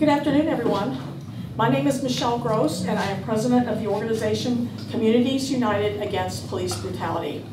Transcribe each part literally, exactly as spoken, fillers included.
Good afternoon, everyone. My name is Michelle Gross, and I am president of the organization Communities United Against Police Brutality.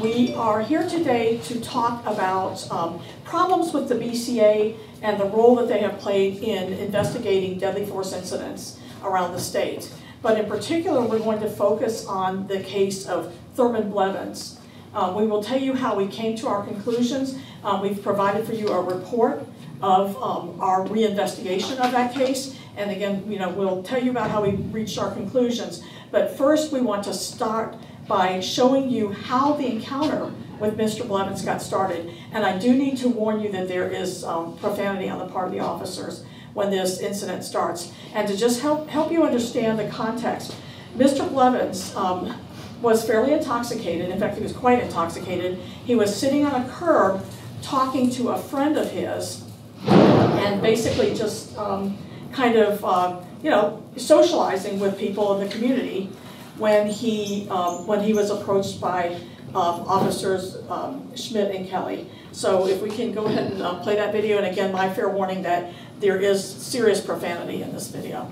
We are here today to talk about um, problems with the B C A and the role that they have played in investigating deadly force incidents around the state. But in particular, we're going to focus on the case of Thurman Blevins. Uh, we will tell you how we came to our conclusions. Uh, we've provided for you a report of um, our reinvestigation of that case. And again, you know, we'll tell you about how we reached our conclusions. But first, we want to start by showing you how the encounter with Mister Blevins got started. And I do need to warn you that there is um, profanity on the part of the officers when this incident starts. And to just help, help you understand the context, Mister Blevins um, was fairly intoxicated. In fact, he was quite intoxicated. He was sitting on a curb talking to a friend of his and basically just um, kind of, uh, you know, socializing with people in the community when he, um, when he was approached by um, officers um, Schmidt and Kelly. So if we can go ahead and uh, play that video, and again, my fair warning that there is serious profanity in this video.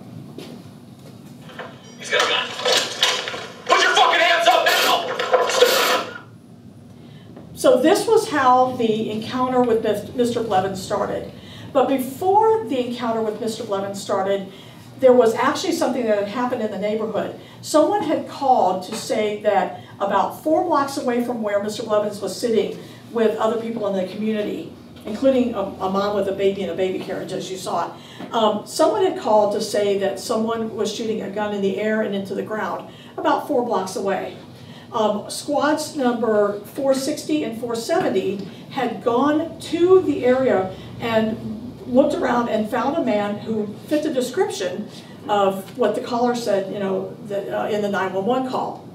He's got a gun. Put your fucking hands up now! So this was how the encounter with Mister Blevins started. But before the encounter with Mister Blevins started, there was actually something that had happened in the neighborhood. Someone had called to say that about four blocks away from where Mister Blevins was sitting with other people in the community, including a, a mom with a baby in a baby carriage, as you saw it, um, someone had called to say that someone was shooting a gun in the air and into the ground about four blocks away. Um, squads number four sixty and four seventy had gone to the area and looked around and found a man who fit the description of what the caller said, you know, the, uh, in the nine one one call.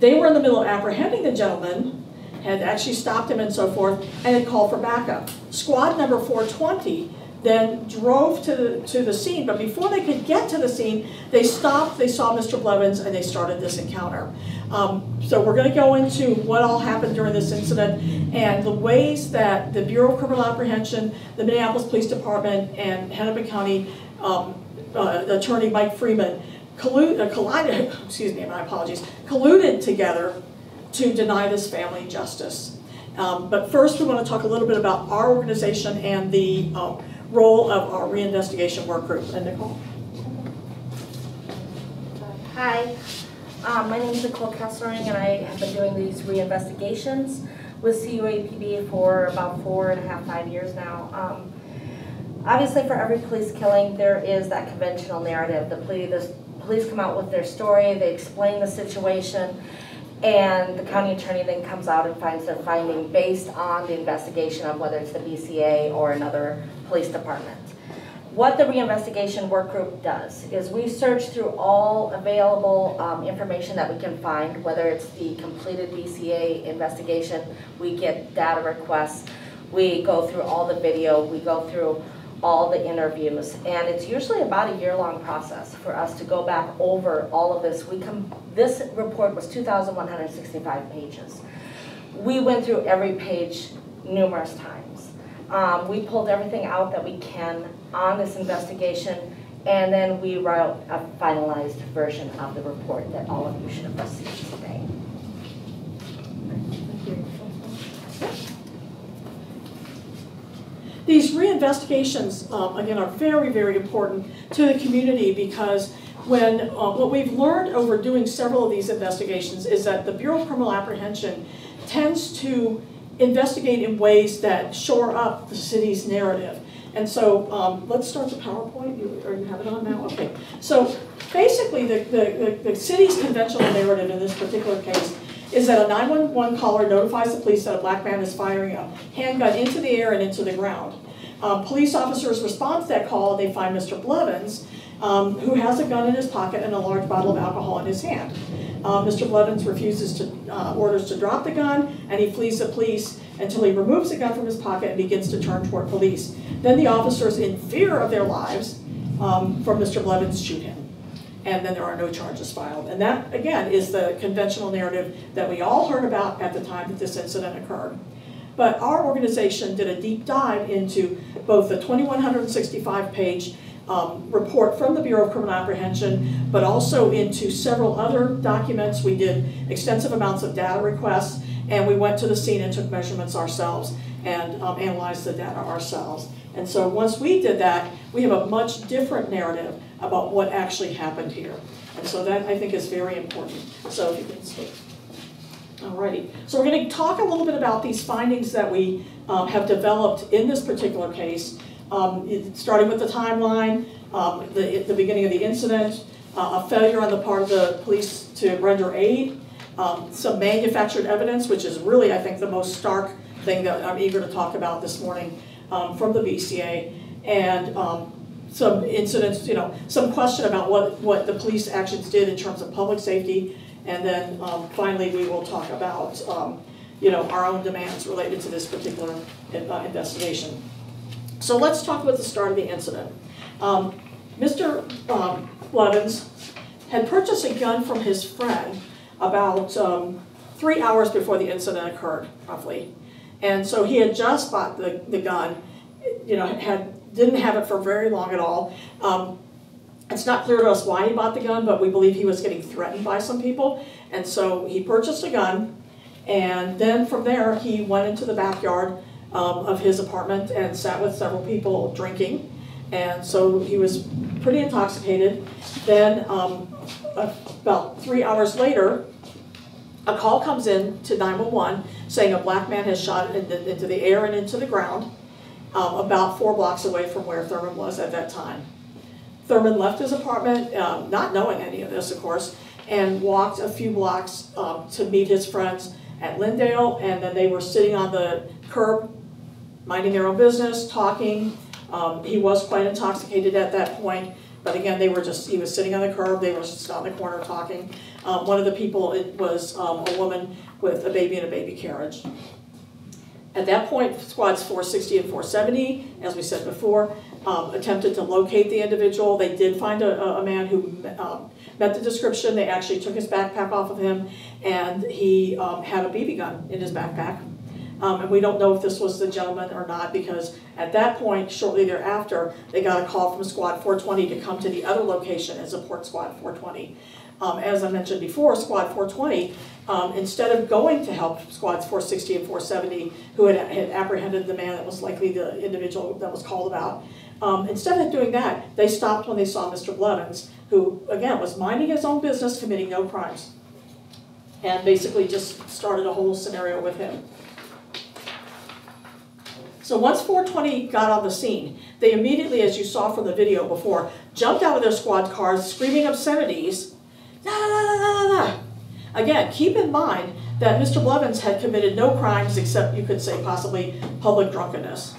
They were in the middle of apprehending the gentleman, had actually stopped him and so forth, and had called for backup. Squad number four twenty then drove to the, to the scene, but before they could get to the scene, they stopped, they saw Mister Blevins, and they started this encounter. Um, so we're going to go into what all happened during this incident and the ways that the Bureau of Criminal Apprehension, the Minneapolis Police Department, and Hennepin County um, uh, Attorney Mike Freeman collude, uh, collided, excuse me, my apologies, colluded together to deny this family justice. Um, but first we want to talk a little bit about our organization and the um, role of our reinvestigation work group. And Nicole. Hi, um, my name is Nicole Kesselring, and I have been doing these reinvestigations with C U A P D for about four and a half, five years now. Um, obviously, for every police killing, there is that conventional narrative. The police, the police come out with their story, they explain the situation, and the county attorney then comes out and finds their finding based on the investigation of whether it's the B C A or another police department. What the reinvestigation work group does is we search through all available um, information that we can find, whether it's the completed B C A investigation, we get data requests, we go through all the video, we go through all the interviews, and it's usually about a year-long process for us to go back over all of this. We come, this report was two thousand one hundred sixty-five pages. We went through every page numerous times. Um, we pulled everything out that we can on this investigation, and then we wrote a finalized version of the report that all of you should have received today. These reinvestigations, um, again, are very, very important to the community because when uh, what we've learned over doing several of these investigations is that the Bureau of Criminal Apprehension tends to investigate in ways that shore up the city's narrative. And so um, let's start the PowerPoint. You, or you have it on now? Okay. So basically, the, the, the, the city's conventional narrative in this particular case is that a nine one one caller notifies the police that a black man is firing a handgun into the air and into the ground. Um, police officers respond to that call, and they find Mister Blevins, um, who has a gun in his pocket and a large bottle of alcohol in his hand. Um, Mister Blevins refuses to uh, orders to drop the gun, and he flees the police until he removes the gun from his pocket and begins to turn toward police. Then the officers, in fear of their lives um, from Mister Blevins, shoot him. And then there are no charges filed. And that, again, is the conventional narrative that we all heard about at the time that this incident occurred. But our organization did a deep dive into both the two thousand one hundred sixty-five page um, report from the Bureau of Criminal Apprehension, but also into several other documents. We did extensive amounts of data requests, and we went to the scene and took measurements ourselves and um, analyzed the data ourselves. And so once we did that, we have a much different narrative about what actually happened here. And so that, I think, is very important. So if you can speak. Alrighty, so we're going to talk a little bit about these findings that we um, have developed in this particular case, um, starting with the timeline, um, the, the beginning of the incident, uh, a failure on the part of the police to render aid, um, some manufactured evidence, which is really, I think, the most stark thing that I'm eager to talk about this morning um, from the B C A, and um, some incidents, you know, some question about what, what the police actions did in terms of public safety. And then um, finally, we will talk about um, you know, our own demands related to this particular uh, investigation. So let's talk about the start of the incident. Um, Mister Um, Blevins had purchased a gun from his friend about um, three hours before the incident occurred, roughly. And so he had just bought the, the gun, you know, had, didn't have it for very long at all. Um, It's not clear to us why he bought the gun, but we believe he was getting threatened by some people. And so he purchased a gun, and then from there he went into the backyard um, of his apartment and sat with several people drinking. And so he was pretty intoxicated. Then um, about three hours later, a call comes in to nine one one saying a black man has shot into the air and into the ground um, about four blocks away from where Thurman was at that time. Thurman left his apartment, um, not knowing any of this, of course, and walked a few blocks um, to meet his friends at Lyndale, and then they were sitting on the curb, minding their own business, talking. Um, he was quite intoxicated at that point, but again, they were just, he was sitting on the curb, they were just on the corner talking. Um, one of the people, it was um, a woman with a baby in a baby carriage. At that point, squads four sixty and four seventy, as we said before, um, attempted to locate the individual. They did find a, a man who um, met the description. They actually took his backpack off of him, and he um, had a B B gun in his backpack. Um, and we don't know if this was the gentleman or not, because at that point, shortly thereafter, they got a call from squad four twenty to come to the other location and support squad four twenty. Um, as I mentioned before, squad four twenty, um, instead of going to help squads four sixty and four seventy, who had, had apprehended the man that was likely the individual that was called about, um, instead of doing that, they stopped when they saw Mister Blevins, who, again, was minding his own business, committing no crimes, and basically just started a whole scenario with him. So once four twenty got on the scene, they immediately, as you saw from the video before, jumped out of their squad cars, screaming obscenities. Nah, nah, nah, nah, nah. Again, keep in mind that Mister Blevins had committed no crimes except, you could say, possibly public drunkenness.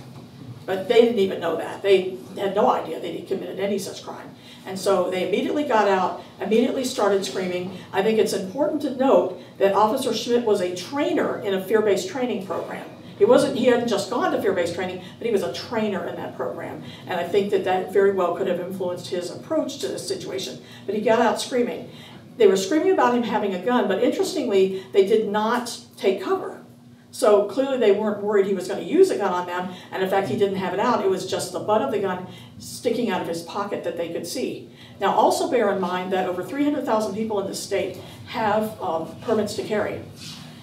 But they didn't even know that. They had no idea they had committed any such crime. And so they immediately got out, immediately started screaming. I think it's important to note that Officer Schmidt was a trainer in a fear-based training program. He wasn't, he hadn't just gone to fear-based training, but he was a trainer in that program. And I think that that very well could have influenced his approach to this situation. But he got out screaming. They were screaming about him having a gun, but interestingly, they did not take cover. So clearly they weren't worried he was going to use a gun on them, and in fact, he didn't have it out. It was just the butt of the gun sticking out of his pocket that they could see. Now, also bear in mind that over three hundred thousand people in this state have um, permits to carry.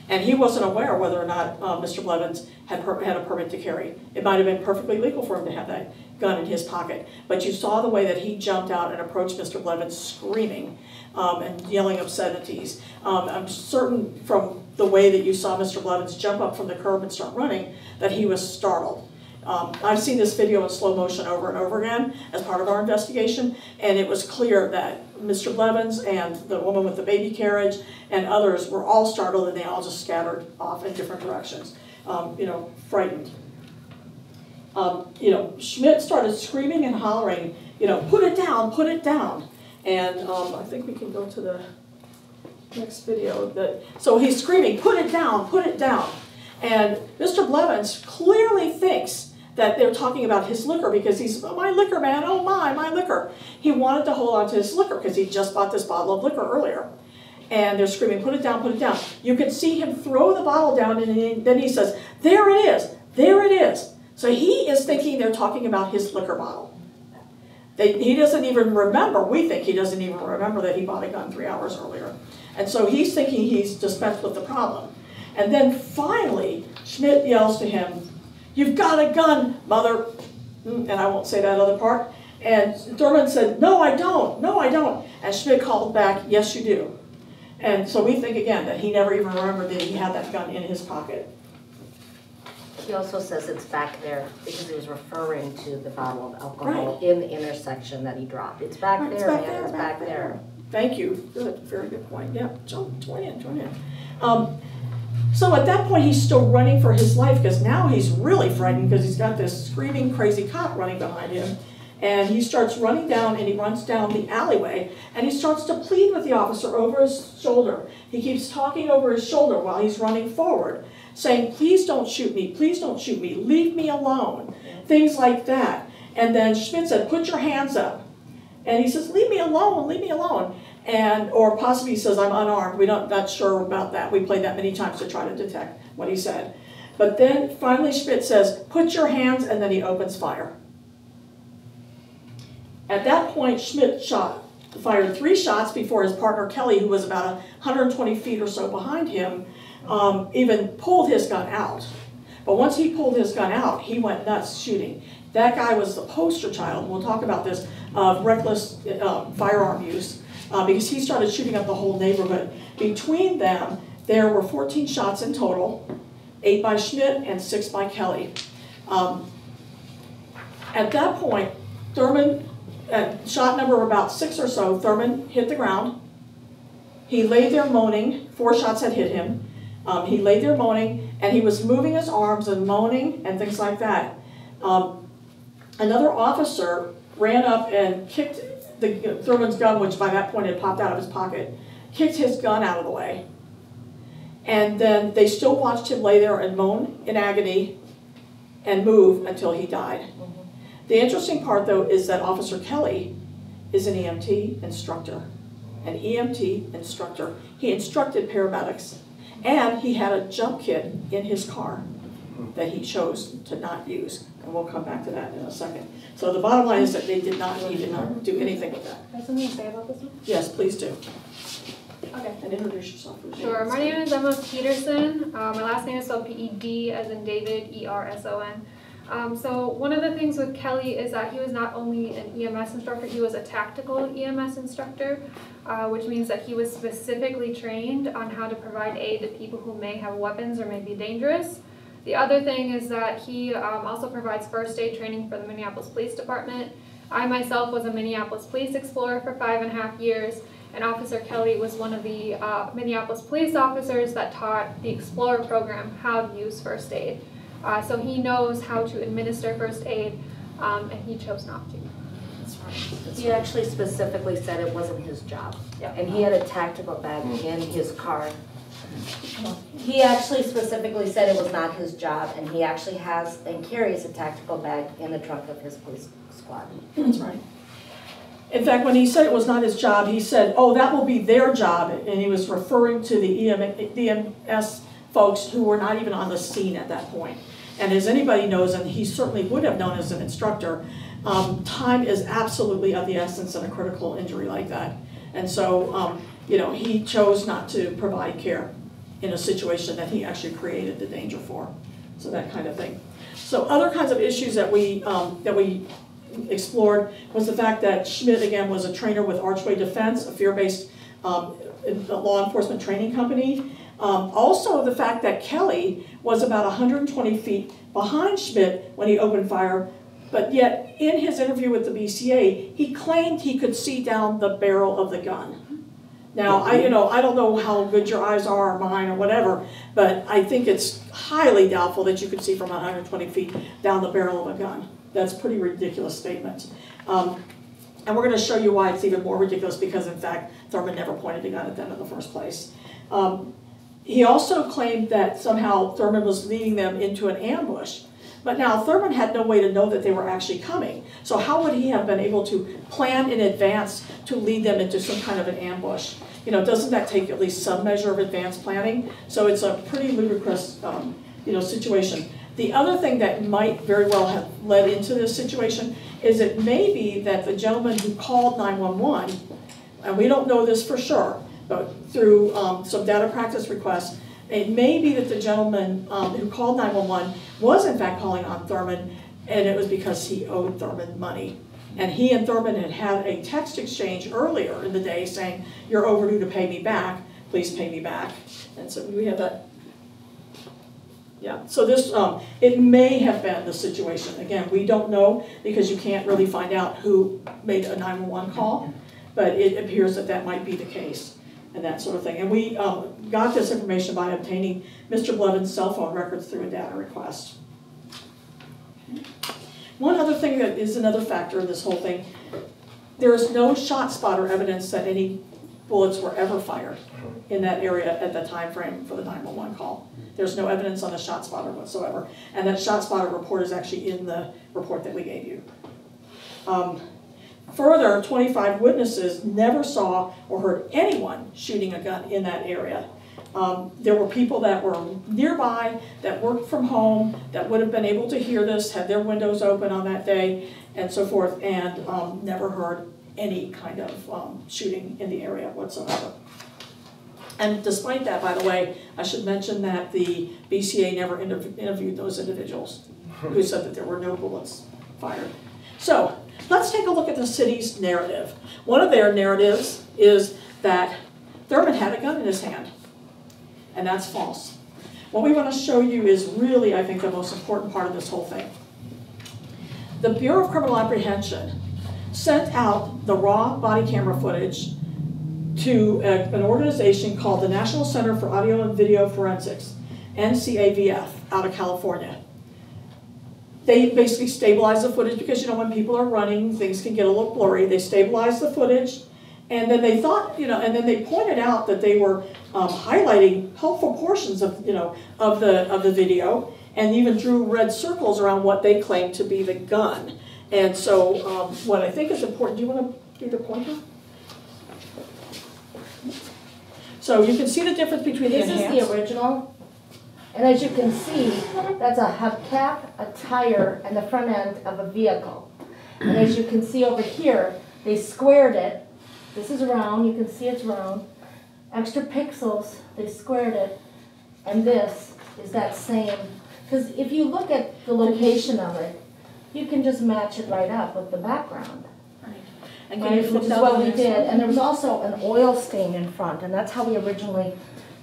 And he wasn't aware whether or not uh, Mister Blevins had, per had a permit to carry. It might have been perfectly legal for him to have that gun in his pocket. But you saw the way that he jumped out and approached Mister Blevins screaming um, and yelling obscenities. Um, I'm certain from the way that you saw Mister Blevins jump up from the curb and start running that he was startled. Um, I've seen this video in slow motion over and over again as part of our investigation, and it was clear that Mister Blevins and the woman with the baby carriage and others were all startled, and they all just scattered off in different directions, um, you know, frightened. Um, you know, Schmidt started screaming and hollering, you know, put it down, put it down. And um, I think we can go to the next video. That, so he's screaming, put it down, put it down. And Mister Blevins clearly thinks that they're talking about his liquor because he's, oh, my liquor, man, oh my, my liquor. He wanted to hold on to his liquor because he just bought this bottle of liquor earlier. and they're screaming, put it down, put it down. You can see him throw the bottle down, and he, then he says, there it is, there it is. So he is thinking they're talking about his liquor bottle. They, he doesn't even remember, we think he doesn't even remember that he bought a gun three hours earlier. And so he's thinking he's dispensed with the problem. And then finally, Schmidt yells to him, you've got a gun, mother, and I won't say that other part. And Thurman said, no, I don't, no, I don't. And Schmidt called back, yes, you do. And so we think, again, that he never even remembered that he had that gun in his pocket. He also says it's back there because he was referring to the bottle of alcohol right. in the intersection that he dropped. It's back right, there, man, it's back, man, there, it's back, back there. there. Thank you, good, very good point. Yeah, join in, join in. Um, So at that point, he's still running for his life because now he's really frightened because he's got this screaming, crazy cop running behind him. And he starts running down, and he runs down the alleyway, and he starts to plead with the officer over his shoulder. He keeps talking over his shoulder while he's running forward, saying, please don't shoot me, please don't shoot me, leave me alone, things like that. And then Schmidt said, put your hands up. And he says, leave me alone, leave me alone. And, or possibly he says, I'm unarmed. We're not, not sure about that. We played that many times to try to detect what he said. But then finally Schmidt says, put your hands, and then he opens fire. At that point, Schmidt shot, fired three shots before his partner Kelly, who was about one hundred twenty feet or so behind him, um, even pulled his gun out. But once he pulled his gun out, he went nuts shooting. That guy was the poster child, we'll talk about this, of reckless uh, firearm use. Uh, because he started shooting up the whole neighborhood. Between them, there were fourteen shots in total, eight by Schmidt and six by Kelly. Um, at that point, Thurman, at shot number about six or so, Thurman hit the ground. He lay there moaning, four shots had hit him. Um, he lay there moaning, and he was moving his arms and moaning and things like that. Um, another officer ran up and kicked The, uh, Thurman's gun, which by that point had popped out of his pocket, kicked his gun out of the way. And then they still watched him lay there and moan in agony and move until he died. Mm-hmm. The interesting part, though, is that Officer Kelly is an E M T instructor, an E M T instructor. He instructed paramedics, and he had a jump kit in his car that he chose to not use. And we'll come back to that in a second. So the bottom line is that they did not, he did not do anything with that. Have something to say about this one? Yes, please do. Okay. And introduce yourself. Sure, my name is Emma Peterson. Uh, my last name is spelled P E D as in David, E R S O N. Um, so one of the things with Kelly is that he was not only an E M S instructor, he was a tactical E M S instructor, uh, which means that he was specifically trained on how to provide aid to people who may have weapons or may be dangerous. The other thing is that he um, also provides first aid training for the Minneapolis Police Department. I myself was a Minneapolis Police Explorer for five and a half years, and Officer Kelly was one of the uh, Minneapolis police officers that taught the Explorer program how to use first aid. Uh, so he knows how to administer first aid, um, and he chose not to. That's right. That's he right. actually specifically said it wasn't his job, yeah. and he had a tactical bag in his car. He actually specifically said it was not his job, and he actually has and carries a tactical bag in the trunk of his police squad. That's right. In fact, when he said it was not his job, he said, oh, that will be their job, and he was referring to the E M S folks who were not even on the scene at that point. And as anybody knows, and he certainly would have known as an instructor, um, time is absolutely of the essence in a critical injury like that. And so, um, you know, he chose not to provide care in a situation that he actually created the danger for, so that kind of thing. So other kinds of issues that we um, that we explored was the fact that Schmidt, again, was a trainer with Archway Defense, a fear-based um, law enforcement training company. Um, also the fact that Kelly was about one hundred twenty feet behind Schmidt when he opened fire, but yet in his interview with the B C A, he claimed he could see down the barrel of the gun. Now, I, you know, I don't know how good your eyes are or mine or whatever, but I think it's highly doubtful that you could see from one hundred twenty feet down the barrel of a gun. That's a pretty ridiculous statement. Um, and we're going to show you why it's even more ridiculous because, in fact, Thurman never pointed a gun at them in the first place. Um, he also claimed that somehow Thurman was leading them into an ambush. But now Thurman had no way to know that they were actually coming. So how would he have been able to plan in advance to lead them into some kind of an ambush? You know, doesn't that take at least some measure of advanced planning? So it's a pretty ludicrous, um, you know, situation. The other thing that might very well have led into this situation is it may be that the gentleman who called nine one one, and we don't know this for sure, but through um, some data practice requests, it may be that the gentleman um, who called nine one one was in fact calling on Thurman, and it was because he owed Thurman money. And he and Thurman had had a text exchange earlier in the day saying, "You're overdue to pay me back, please pay me back." And so we have that. Yeah, so this, um, it may have been the situation. Again, we don't know because you can't really find out who made a nine one one call, but it appears that that might be the case and that sort of thing. And we um, got this information by obtaining Mister Blevins' cell phone records through a data request. One other thing that is another factor in this whole thing, there is no shot spotter evidence that any bullets were ever fired in that area at the time frame for the nine one one call. There's no evidence on the shot spotter whatsoever. And that shot spotter report is actually in the report that we gave you. Um, further, twenty-five witnesses never saw or heard anyone shooting a gun in that area. Um, there were people that were nearby, that worked from home, that would have been able to hear this, had their windows open on that day, and so forth, and um, never heard any kind of um, shooting in the area whatsoever. And despite that, by the way, I should mention that the B C A never inter interviewed those individuals who said that there were no bullets fired. So let's take a look at the city's narrative. One of their narratives is that Thurman had a gun in his hand. And that's false. What we want to show you is really, I think, the most important part of this whole thing. The Bureau of Criminal Apprehension sent out the raw body camera footage to a, an organization called the National Center for Audio and Video Forensics, N C A V F, out of California. They basically stabilize the footage because, you know, when people are running, things can get a little blurry. They stabilize the footage. And then they thought, you know, and then they pointed out that they were um, highlighting helpful portions of, you know, of the of the video, and even drew red circles around what they claimed to be the gun. And so, um, what I think is important. Do you want to do the pointer? So you can see the difference between this the enhanced. This is the original, and as you can see, that's a hubcap, a tire, and the front end of a vehicle. And as you can see over here, they squared it. This is round, you can see it's round. Extra pixels, they squared it. And this is that same, because if you look at the location of it, you can just match it right up with the background. Right. And right? Which is what we did. And there was also an oil stain in front, and that's how we originally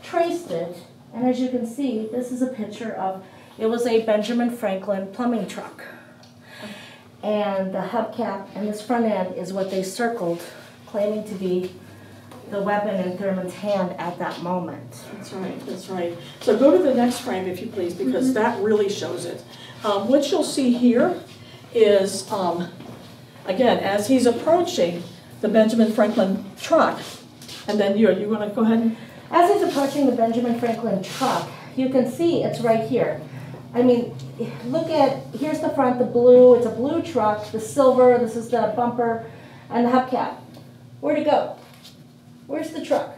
traced it. And as you can see, this is a picture of, it was a Benjamin Franklin plumbing truck. And the hubcap and this front end is what they circled, claiming to be the weapon in Thurman's hand at that moment. That's right, that's right. So go to the next frame, if you please, because mm-hmm. that really shows it. Um, what you'll see here is, um, again, as he's approaching the Benjamin Franklin truck, and then you, you want to go ahead and... As he's approaching the Benjamin Franklin truck, you can see it's right here. I mean, look at, here's the front, the blue, it's a blue truck, the silver, this is the bumper, and the hubcap. Where'd it go? Where's the truck?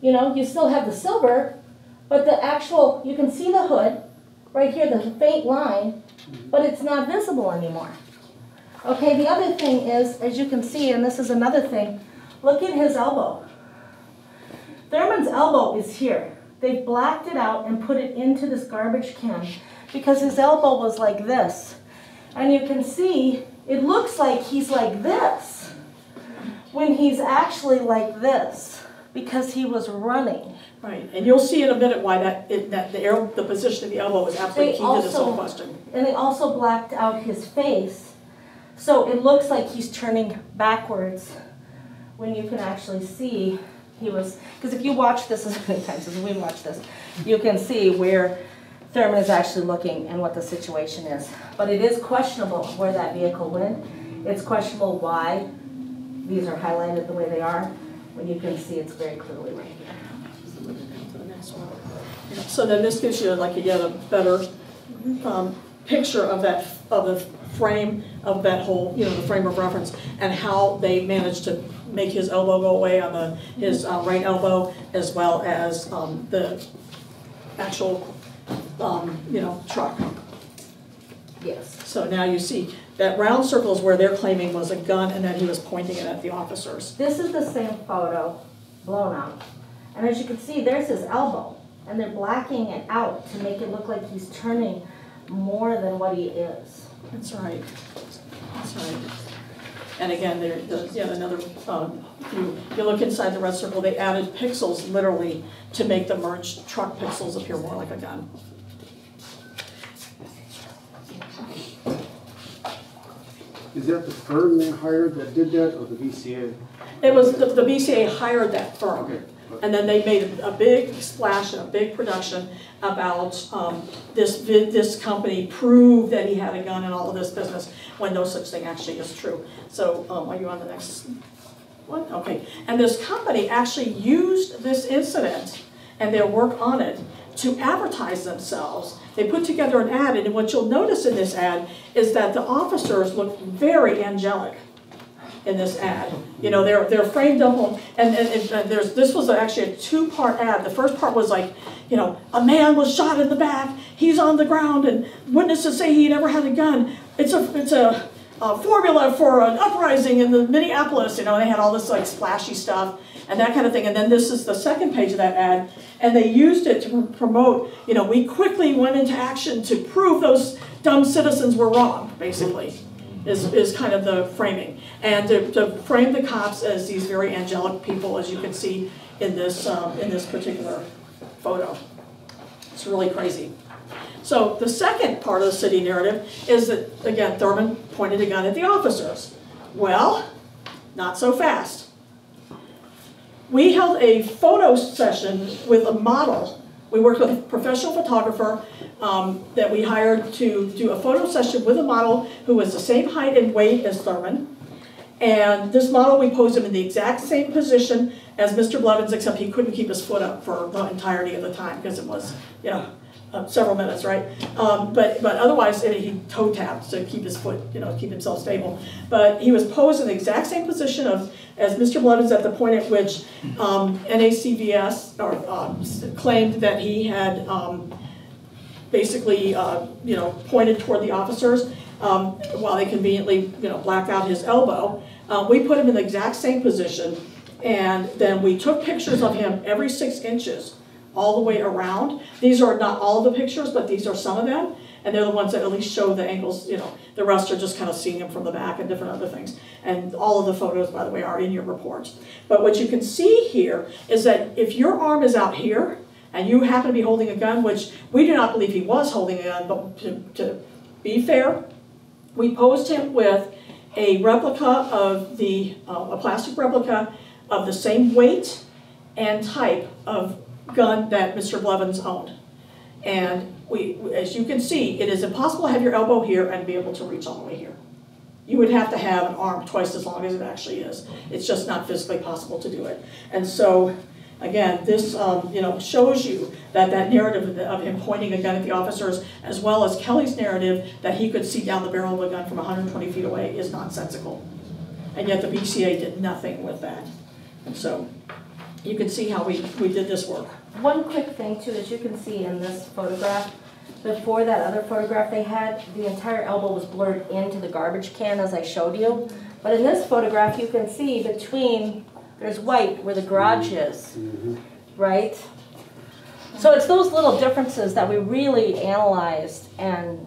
You know, you still have the silver, but the actual, you can see the hood, right here, the faint line, but it's not visible anymore. Okay, the other thing is, as you can see, and this is another thing, look at his elbow. Thurman's elbow is here. They blacked it out and put it into this garbage can because his elbow was like this. And you can see, it looks like he's like this, when he's actually like this, because he was running. Right, and you'll see in a minute why that it, that the air, the position of the elbow is absolutely key to this whole question. And they also blacked out his face, so it looks like he's turning backwards. When you can actually see, he was because if you watch this as many times as we watch this, you can see where Thurman is actually looking and what the situation is. But it is questionable where that vehicle went. It's questionable why. These are highlighted the way they are, when you can see it's very clearly right here. So then this gives you like a yet a better um, picture of that, of the frame of that whole, you know, the frame of reference, and how they managed to make his elbow go away on the his uh, right elbow, as well as um, the actual, um, you know, truck. Yes. So now you see that round circle is where they're claiming was a gun, and that he was pointing it at the officers. This is the same photo, blown out, and as you can see, there's his elbow, and they're blacking it out to make it look like he's turning more than what he is. That's right. That's right. And again, there, there's yet another. Um, you, you look inside the red circle. They added pixels, literally, to make the merged truck pixels appear more like a gun. Is that the firm they hired that did that, or the B C A? It was the, the B C A hired that firm, okay. Okay. And then they made a big splash and a big production about um, this this company proved that he had a gun and all of this business, when no such thing actually is true. So, um, are you on the next one? Okay. And this company actually used this incident and their work on it to advertise themselves. They put together an ad, and what you'll notice in this ad is that the officers look very angelic in this ad. You know, they're they're framed up, and, and, and there's this was actually a two-part ad. The first part was like, you know, a man was shot in the back, he's on the ground, and witnesses say he never had a gun. It's a it's a, a formula for an uprising in the Minneapolis. You know, they had all this like splashy stuff and that kind of thing. And then this is the second page of that ad, and they used it to promote, you know, we quickly went into action to prove those dumb citizens were wrong, basically, is, is kind of the framing. And to, to frame the cops as these very angelic people, as you can see in this, um, in this particular photo. It's really crazy. So the second part of the city narrative is that, again, Thurman pointed a gun at the officers. Well, not so fast. We held a photo session with a model. We worked with a professional photographer um, that we hired to do a photo session with a model who was the same height and weight as Thurman. And this model, we posed him in the exact same position as Mister Blevins, except he couldn't keep his foot up for the entirety of the time because it was, you know, uh, several minutes, right? Um, but but otherwise, it, he toe tapped to keep his foot, you know, keep himself stable. But he was posed in the exact same position of as Mister Blevins at the point at which um, N A C V S or, um, claimed that he had um, basically, uh, you know, pointed toward the officers um, while they conveniently, you know, blacked out his elbow. Uh, we put him in the exact same position, and then we took pictures of him every six inches all the way around. These are not all the pictures, but these are some of them, and they're the ones that at least show the angles. You know, the rest are just kind of seeing him from the back and different other things. And all of the photos, by the way, are in your report. But what you can see here is that if your arm is out here and you happen to be holding a gun, which we do not believe he was holding a gun, but to, to be fair, we posed him with a replica of the, uh, a plastic replica of the same weight and type of gun that Mister Blevins owned. And we, as you can see, it is impossible to have your elbow here and be able to reach all the way here. You would have to have an arm twice as long as it actually is. It's just not physically possible to do it. And so, again, this um, you know, shows you that that narrative of him pointing a gun at the officers, as well as Kelly's narrative that he could see down the barrel of a gun from one hundred twenty feet away, is nonsensical. And yet the B C A did nothing with that. And so you can see how we, we did this work. One quick thing, too, as you can see in this photograph, before that other photograph they had, the entire elbow was blurred into the garbage can, as I showed you. But in this photograph, you can see between, there's white where the garage is, right? So it's those little differences that we really analyzed and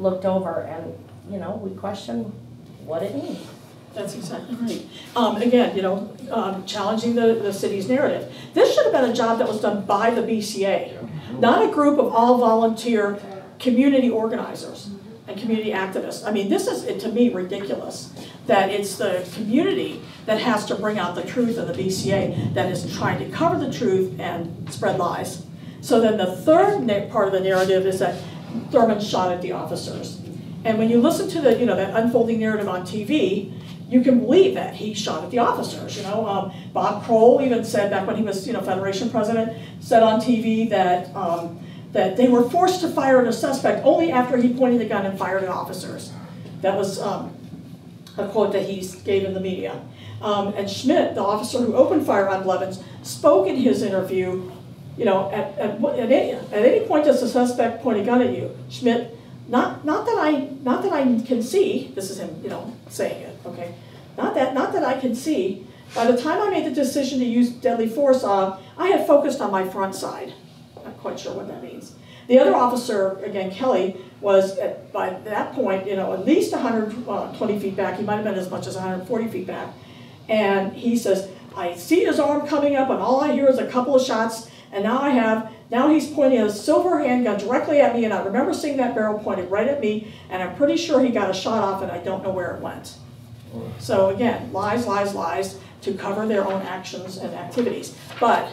looked over, and, you know, we questioned what it means. That's exactly right. Um, again, you know, um, challenging the, the city's narrative. This should have been a job that was done by the B C A, not a group of all-volunteer community organizers and community activists. I mean, this is, to me, ridiculous that it's the community that has to bring out the truth, of the B C A that is trying to cover the truth and spread lies. So then the third part of the narrative is that Thurman shot at the officers. And when you listen to the, you know, that unfolding narrative on T V, you can believe that he shot at the officers. You know, um, Bob Kroll even said back when he was, you know, Federation president, said on T V that um, that they were forced to fire at a suspect only after he pointed the gun and fired at officers. That was um, a quote that he gave in the media. Um, and Schmidt, the officer who opened fire on Blevins, spoke in his interview, you know, at, at, at, any, at any point does the suspect point a gun at you? Schmidt, not, not, that I, not that I can see, this is him, you know, saying it, okay? Not that, not that I can see. By the time I made the decision to use deadly force, uh, I had focused on my front side. Not quite sure what that means. The other officer, again, Kelly, was at, by that point, you know, at least one hundred twenty feet back. He might have been as much as one hundred forty feet back. And he says, I see his arm coming up, and all I hear is a couple of shots, and now I have, now he's pointing a silver handgun directly at me, and I remember seeing that barrel pointed right at me, and I'm pretty sure he got a shot off, and I don't know where it went. So again, lies, lies, lies, to cover their own actions and activities. But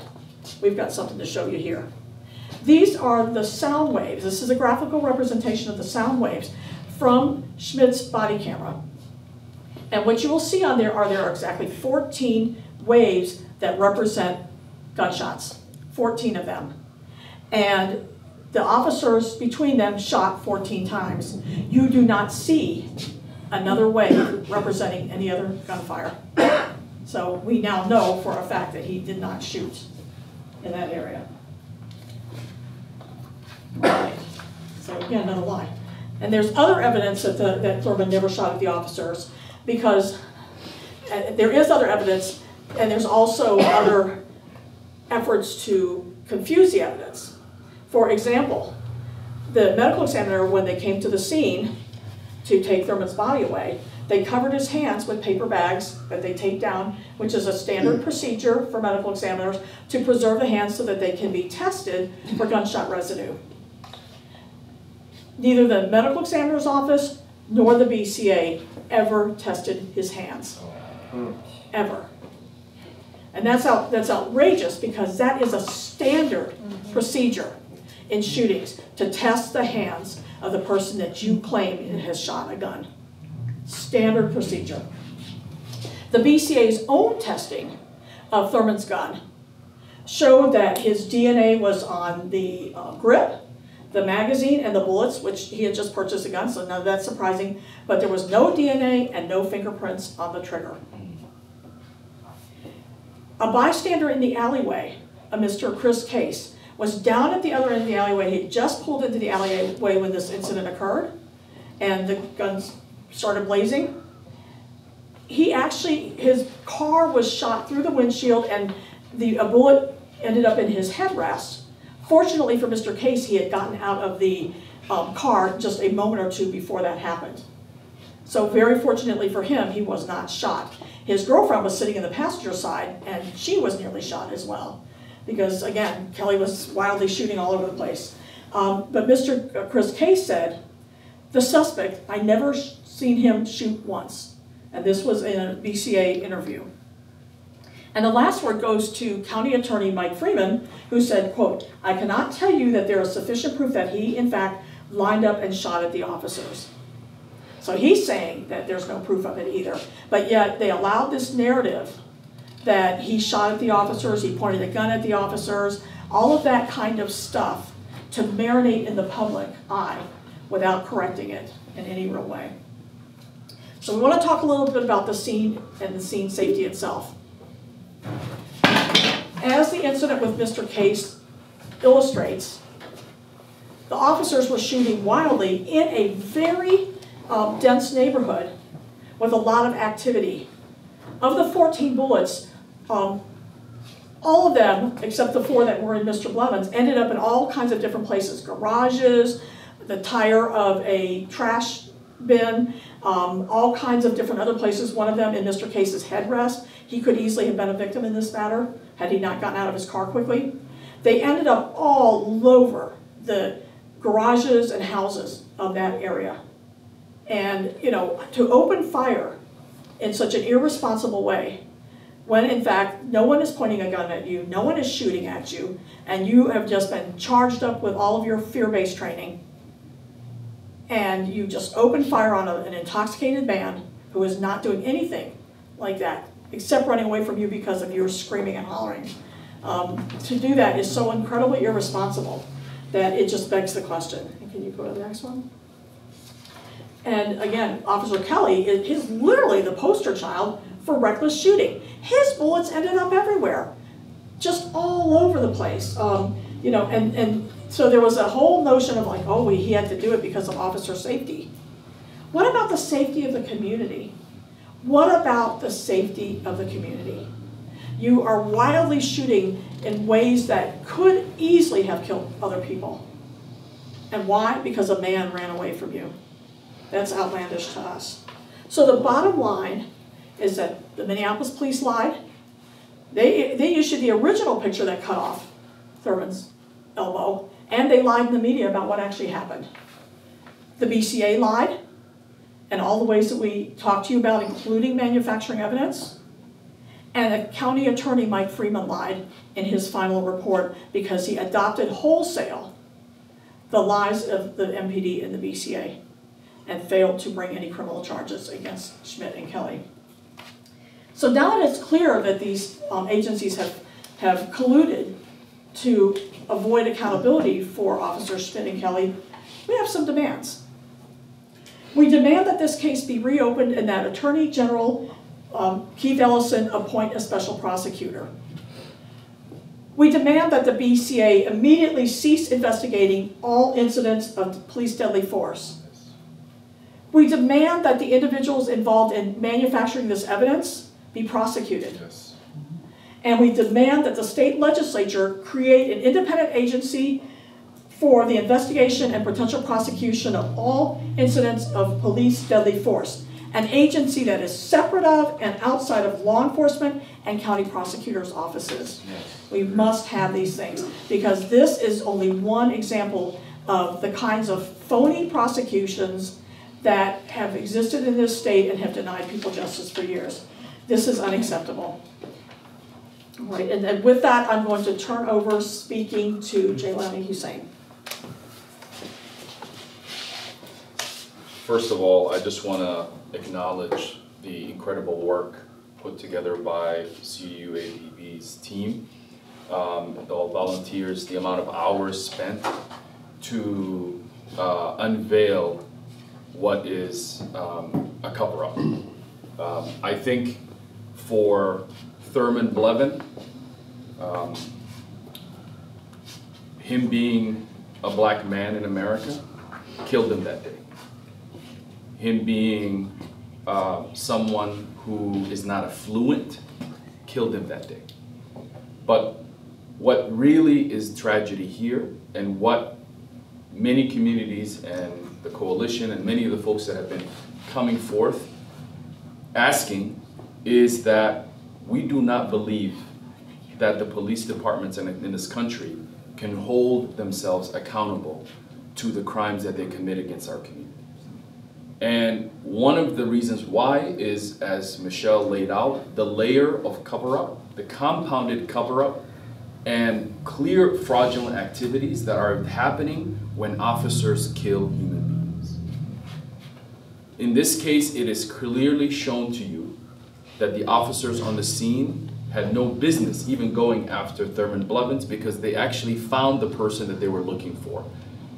we've got something to show you here. These are the sound waves. This is a graphical representation of the sound waves from Schmidt's body camera. And what you will see on there are there are exactly fourteen waves that represent gunshots, fourteen of them. And the officers between them shot fourteen times. You do not see another wave representing any other gunfire. So we now know for a fact that he did not shoot in that area. Right. So again, another lie. And there's other evidence that, the, that Thurman never shot at the officers, because uh, there is other evidence, and there's also other efforts to confuse the evidence. For example, the medical examiner, when they came to the scene to take Thurman's body away, they covered his hands with paper bags that they take down, which is a standard procedure for medical examiners to preserve the hands so that they can be tested for gunshot residue. Neither the medical examiner's office nor the B C A ever tested his hands, ever. And that's, out, that's outrageous, because that is a standard mm-hmm. procedure in shootings, to test the hands of the person that you claim has shot a gun. Standard procedure. The B C A's own testing of Thurman's gun showed that his D N A was on the uh, grip, the magazine, and the bullets, which he had just purchased a gun, so none of that's surprising, but there was no D N A and no fingerprints on the trigger. A bystander in the alleyway, a Mister Chris Case, was down at the other end of the alleyway. He had just pulled into the alleyway when this incident occurred, and the guns started blazing. He actually, his car was shot through the windshield, and the, a bullet ended up in his headrest. Fortunately for Mister Case, he had gotten out of the um, car just a moment or two before that happened. So very fortunately for him, he was not shot. His girlfriend was sitting in the passenger side, and she was nearly shot as well, because again, Kelly was wildly shooting all over the place. Um, but Mister Chris Case said, the suspect, I never seen him shoot once. And this was in a B C A interview. And the last word goes to County Attorney Mike Freeman, who said, quote, I cannot tell you that there is sufficient proof that he, in fact, lined up and shot at the officers. So he's saying that there's no proof of it either. But yet they allowed this narrative that he shot at the officers, he pointed a gun at the officers, all of that kind of stuff to marinate in the public eye without correcting it in any real way. So we want to talk a little bit about the scene and the scene safety itself. As the incident with Mister Case illustrates, the officers were shooting wildly in a very um, dense neighborhood with a lot of activity. Of the fourteen bullets, um, all of them, except the four that were in Mister Blevins, ended up in all kinds of different places. Garages, the tire of a trash bin, um, all kinds of different other places. One of them in Mister Case's headrest. He could easily have been a victim in this matter had he not gotten out of his car quickly. They ended up all over the garages and houses of that area. And, you know, to open fire in such an irresponsible way, when in fact no one is pointing a gun at you, no one is shooting at you, and you have just been charged up with all of your fear-based training, and you just open fire on a, an intoxicated man who is not doing anything like that, except running away from you because of your screaming and hollering. Um, to do that is so incredibly irresponsible. that it just begs the question. And can you go to the next one? And again, Officer Kelly is he's literally the poster child for reckless shooting. His bullets ended up everywhere, just all over the place. Um, you know, and, and so there was a whole notion of like, oh, he had to do it because of officer safety. What about the safety of the community? What about the safety of the community? You are wildly shooting in ways that could easily have killed other people. And why? Because a man ran away from you. That's outlandish to us. So the bottom line is that the Minneapolis police lied. They, they issued the original picture that cut off Thurman's elbow, and they lied in the media about what actually happened. The B C A lied, and all the ways that we talked to you about, including manufacturing evidence. And the county attorney, Mike Freeman, lied in his final report because he adopted wholesale the lies of the M P D and the B C A and failed to bring any criminal charges against Schmidt and Kelly. So now that it's clear that these um, agencies have, have colluded to avoid accountability for Officers Schmidt and Kelly, we have some demands. We demand that this case be reopened and that Attorney General Um, Keith Ellison appoint a special prosecutor. We demand that the B C A immediately cease investigating all incidents of police deadly force. We demand that the individuals involved in manufacturing this evidence be prosecuted. Yes. And we demand that the state legislature create an independent agency for the investigation and potential prosecution of all incidents of police deadly force. An agency that is separate of and outside of law enforcement and county prosecutors' offices. We must have these things because this is only one example of the kinds of phony prosecutions that have existed in this state and have denied people justice for years. This is unacceptable. All right, and, and with that, I'm going to turn over speaking to Jaylani Hussein. First of all, I just want to acknowledge the incredible work put together by C U A D B's team, um, all volunteers, the amount of hours spent to uh, unveil what is um, a cover-up. Um, I think for Thurman Blevin, um, him being a black man in America killed him that day. Him being uh, someone who is not affluent killed him that day. But what really is tragedy here, and what many communities and the coalition and many of the folks that have been coming forth asking, is that we do not believe that the police departments in, in this country can hold themselves accountable to the crimes that they commit against our community. And one of the reasons why is, as Michelle laid out, the layer of cover-up, the compounded cover-up, and clear fraudulent activities that are happening when officers kill human beings. In this case, it is clearly shown to you that the officers on the scene had no business even going after Thurman Blevins because they actually found the person that they were looking for.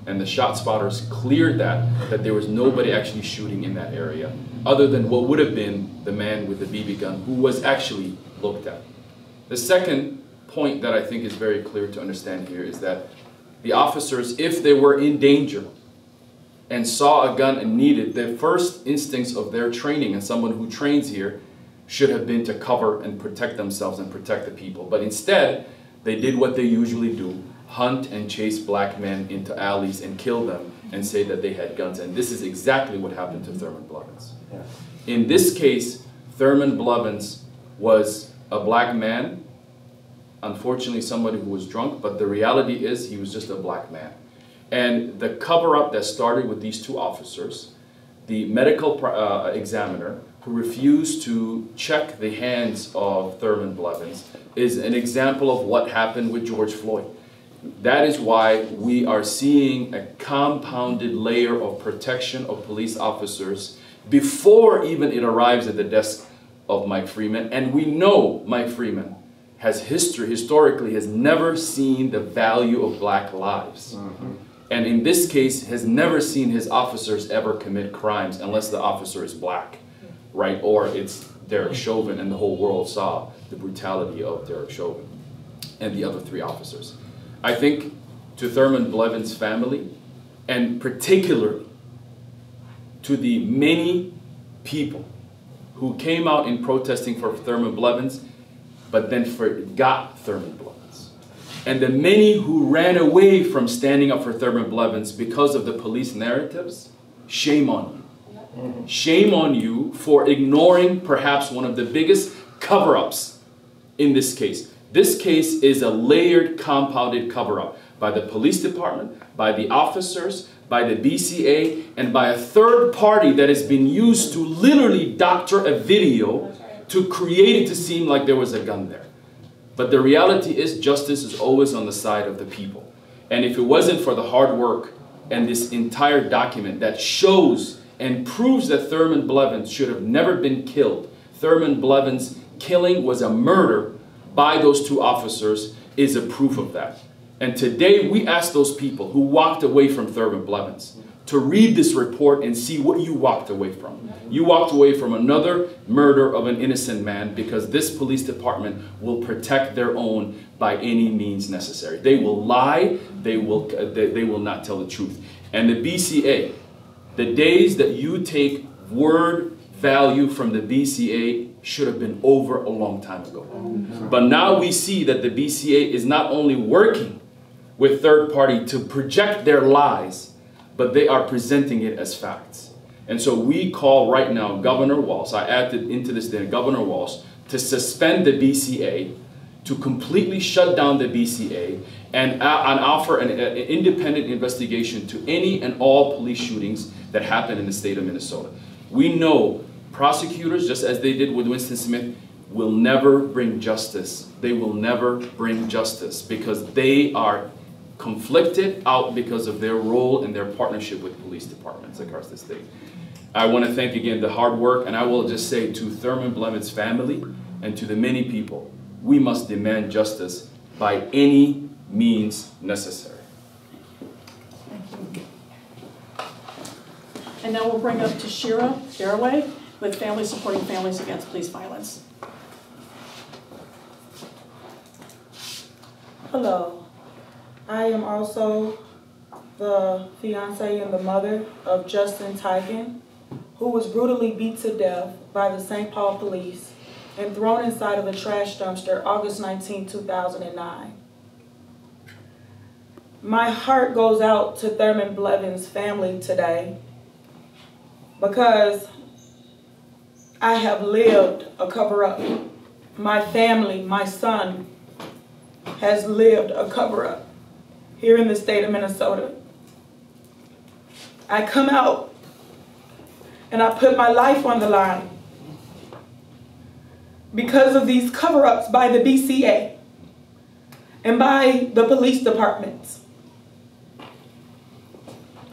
And the shot spotters cleared that, that there was nobody actually shooting in that area, other than what would have been the man with the B B gun who was actually looked at. The second point that I think is very clear to understand here is that the officers, if they were in danger and saw a gun and needed, the first instincts of their training, and someone who trains here, should have been to cover and protect themselves and protect the people. But instead, they did what they usually do. Hunt and chase black men into alleys and kill them and say that they had guns. And this is exactly what happened to Thurman Blevins. Yeah. In this case, Thurman Blevins was a black man, unfortunately somebody who was drunk, but the reality is he was just a black man. And the cover-up that started with these two officers, the medical uh, examiner who refused to check the hands of Thurman Blevins, is an example of what happened with George Floyd. That is why we are seeing a compounded layer of protection of police officers before even it arrives at the desk of Mike Freeman. And we know Mike Freeman has history, historically, has never seen the value of black lives. Mm-hmm. And in this case, has never seen his officers ever commit crimes unless the officer is black, right? Or it's Derek Chauvin, and the whole world saw the brutality of Derek Chauvin and the other three officers. I think to Thurman Blevins' family, and particularly to the many people who came out in protesting for Thurman Blevins, but then forgot Thurman Blevins. And the many who ran away from standing up for Thurman Blevins because of the police narratives, shame on you. Shame on you for ignoring perhaps one of the biggest cover-ups in this case. This case is a layered, compounded cover-up by the police department, by the officers, by the B C A, and by a third party that has been used to literally doctor a video to create it to seem like there was a gun there. But the reality is, justice is always on the side of the people. And if it wasn't for the hard work and this entire document that shows and proves that Thurman Blevins should have never been killed, Thurman Blevins' killing was a murder by those two officers, is a proof of that. And today we ask those people who walked away from Thurman Blevins to read this report and see what you walked away from. You walked away from another murder of an innocent man, because this police department will protect their own by any means necessary. They will lie, they will, they, they will not tell the truth. And the B C A, the days that you take word value from the B C A should have been over a long time ago. But now we see that the B C A is not only working with third party to project their lies, but they are presenting it as facts. And so we call right now Governor Walz, I added into this then Governor Walz, to suspend the B C A, to completely shut down the B C A, and, and offer an, an independent investigation to any and all police shootings that happen in the state of Minnesota. We know prosecutors, just as they did with Winston Smith, will never bring justice. They will never bring justice because they are conflicted out because of their role and their partnership with police departments across the state. I want to thank again the hard work, and I will just say to Thurman Blevins' family and to the many people, we must demand justice by any means necessary. Thank you. And now we'll bring up Tashira Garraway with Family Supporting Families Against Police Violence. Hello. I am also the fiance and the mother of Justin Tykin, who was brutally beat to death by the Saint Paul police and thrown inside of a trash dumpster August nineteenth, two thousand nine. My heart goes out to Thurman Blevins' family today because I have lived a cover-up. My family, my son, has lived a cover-up here in the state of Minnesota. I come out and I put my life on the line because of these cover-ups by the B C A and by the police departments.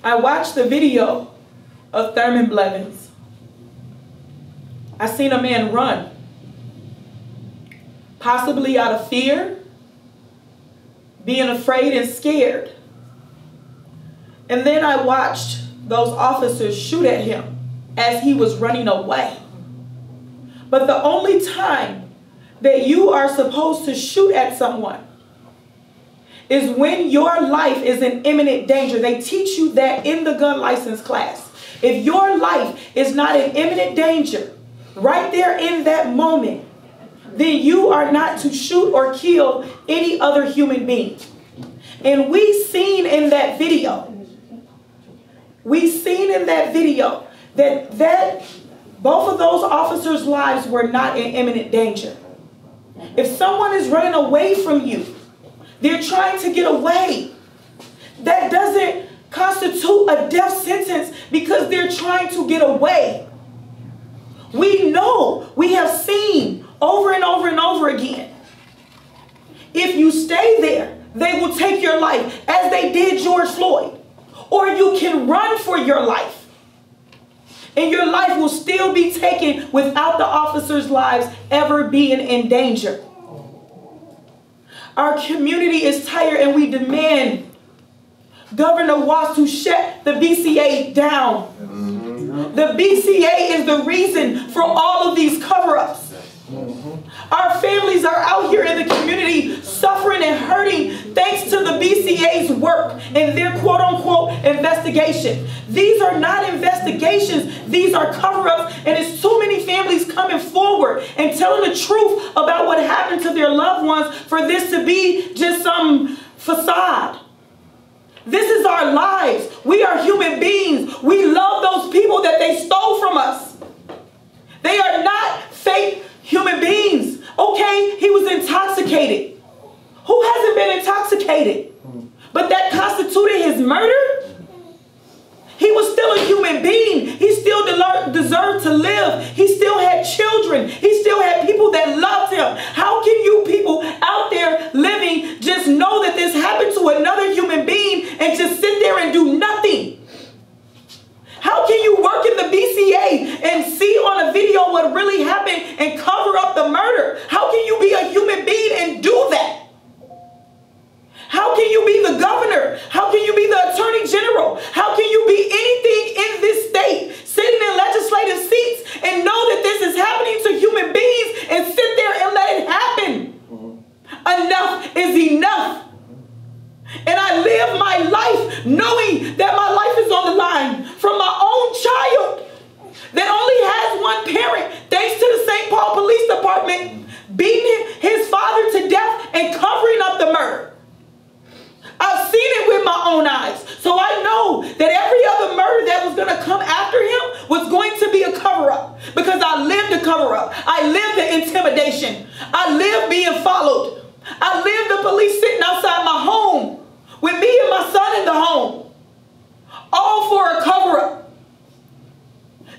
I watched the video of Thurman Blevins. I seen a man run, possibly out of fear, being afraid and scared. And then I watched those officers shoot at him as he was running away. But the only time that you are supposed to shoot at someone is when your life is in imminent danger. They teach you that in the gun license class. If your life is not in imminent danger, right there in that moment, then you are not to shoot or kill any other human being. And we seen in that video, we seen in that video that, that both of those officers' lives were not in imminent danger. If someone is running away from you, they're trying to get away. That doesn't constitute a death sentence because they're trying to get away. We know, we have seen over and over and over again. If you stay there, they will take your life as they did George Floyd. Or you can run for your life. And your life will still be taken without the officers' lives ever being in danger. Our community is tired and we demand Governor Walz to shut the B C A down. Mm-hmm. The B C A is the reason for all of these cover-ups. Mm-hmm. Our families are out here in the community suffering and hurting thanks to the B C A's work and their quote-unquote investigation. These are not investigations. These are cover-ups, and it's too many families coming forward and telling the truth about what happened to their loved ones for this to be just some facade. This is our lives. We are human beings. We love those people that they stole from us. They are not fake human beings. Okay, he was intoxicated. Who hasn't been intoxicated? But that constituted his murder? He was still a human being. He still deserved to live. He still had children. He still had people that loved him. How can you people out there living just know that this happened to another human being and just sit there and do nothing? How can you work in the B C A and see on a video what really happened and cover up the murder? How can you be a human being and do that? How can you be the governor? How can you be the attorney general? How can you be anything in this state, sitting in legislative seats and know that this is happening to human beings and sit there and let it happen? Enough is enough. And I live my life knowing that my life is on the line from my own child that only has one parent, thanks to the Saint Paul Police Department, beating his father to death and covering up the murder. I've seen it with my own eyes. So I know that every other murder that was going to come after him was going to be a cover-up, because I lived the cover-up. I lived the intimidation. I lived being followed. I lived the police sitting outside my home with me and my son in the home, all for a cover-up.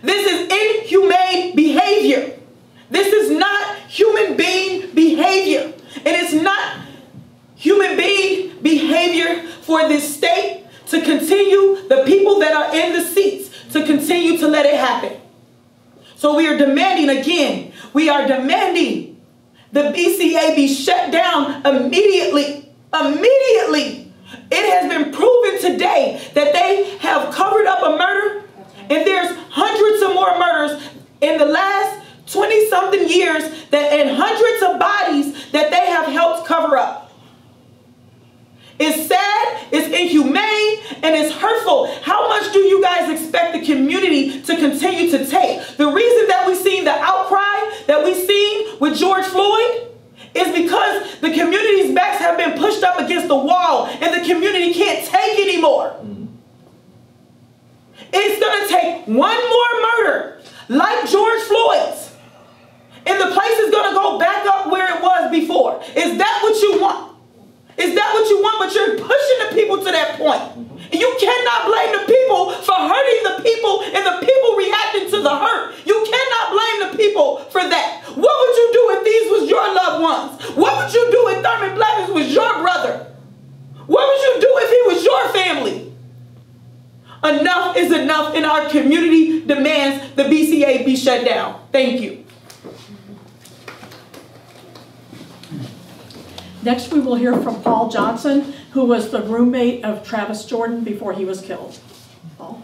This is inhumane behavior. This is not human being behavior. And it's not human being behavior for this state to continue, the people that are in the seats to continue to let it happen. So we are demanding again, we are demanding the B C A be shut down immediately, immediately. It has been proven today that they have covered up a murder, and there's hundreds of more murders in the last twenty something years that, and hundreds of bodies that they have helped cover up. It's sad, it's inhumane, and it's hurtful. How much do you guys expect the community to continue to take? The reason that we've seen the outcry that we've seen with George Floyd is because the community's backs have been pushed up against the wall and the community can't take anymore. It's going to take one more murder like George Floyd's, and the place is going to go back up where it was before. Is that what you want? Is that what you want? But you're pushing the people to that point. You cannot blame the people for hurting the people and the people reacting to the hurt. You cannot blame the people for that. What would you do if these was your loved ones? What would you do if Thurman Blevins was your brother? What would you do if he was your family? Enough is enough, and our community demands the B C A be shut down. Thank you. Next, we will hear from Paul Johnson, who was the roommate of Travis Jordan before he was killed. Paul.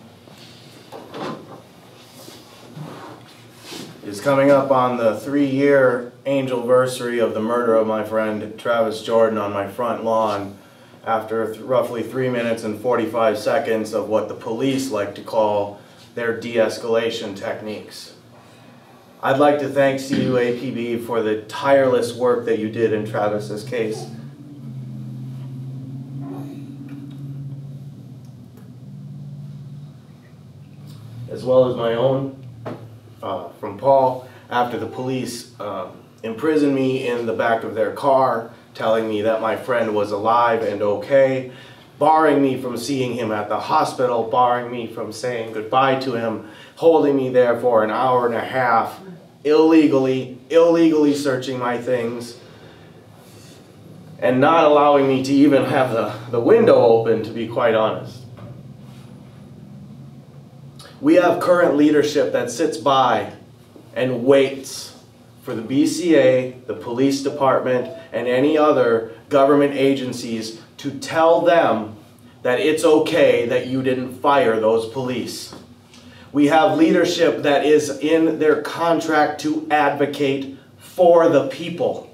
It's coming up on the three-year anniversary of the murder of my friend Travis Jordan on my front lawn after th roughly three minutes and forty-five seconds of what the police like to call their de-escalation techniques. I'd like to thank C U A P B for the tireless work that you did in Travis's case. As well as my own, uh, from Paul, after the police uh, imprisoned me in the back of their car, telling me that my friend was alive and okay, barring me from seeing him at the hospital, barring me from saying goodbye to him, holding me there for an hour and a half, illegally, illegally searching my things, and not allowing me to even have the, the window open, to be quite honest. We have current leadership that sits by and waits for the B C A, the police department, and any other government agencies to tell them that it's okay that you didn't fire those police. We have leadership that is in their contract to advocate for the people.